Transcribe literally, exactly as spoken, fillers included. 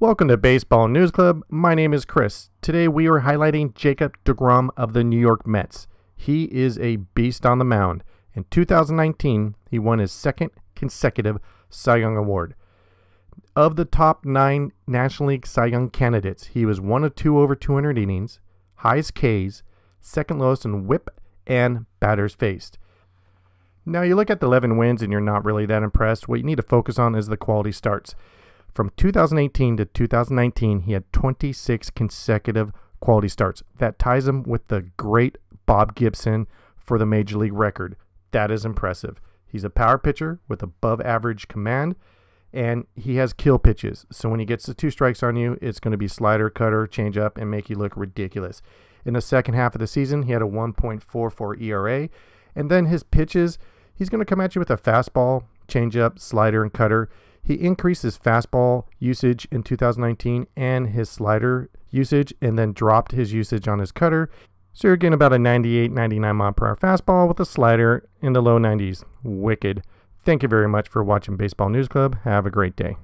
Welcome to Baseball News Club. My name is Chris. Today we are highlighting Jacob deGrom of the New York Mets. He is a beast on the mound. In two thousand nineteen, he won his second consecutive Cy Young Award. Of the top nine National League Cy Young candidates, he was one of two over two hundred innings, highest Ks, second lowest in whip, and batters faced. Now you look at the eleven wins and you're not really that impressed. What you need to focus on is the quality starts. From two thousand eighteen to two thousand nineteen, he had twenty-six consecutive quality starts. That ties him with the great Bob Gibson for the Major League record. That is impressive. He's a power pitcher with above average command, and he has kill pitches. So when he gets the two strikes on you, it's going to be slider, cutter, changeup, and make you look ridiculous. In the second half of the season, he had a one point four four E R A. And then his pitches, he's going to come at you with a fastball, changeup, slider, and cutter. He increased his fastball usage in two thousand nineteen and his slider usage, and then dropped his usage on his cutter. So you're getting about a ninety-eight, ninety-nine mile per hour fastball with a slider in the low nineties. Wicked. Thank you very much for watching Baseball News Club. Have a great day.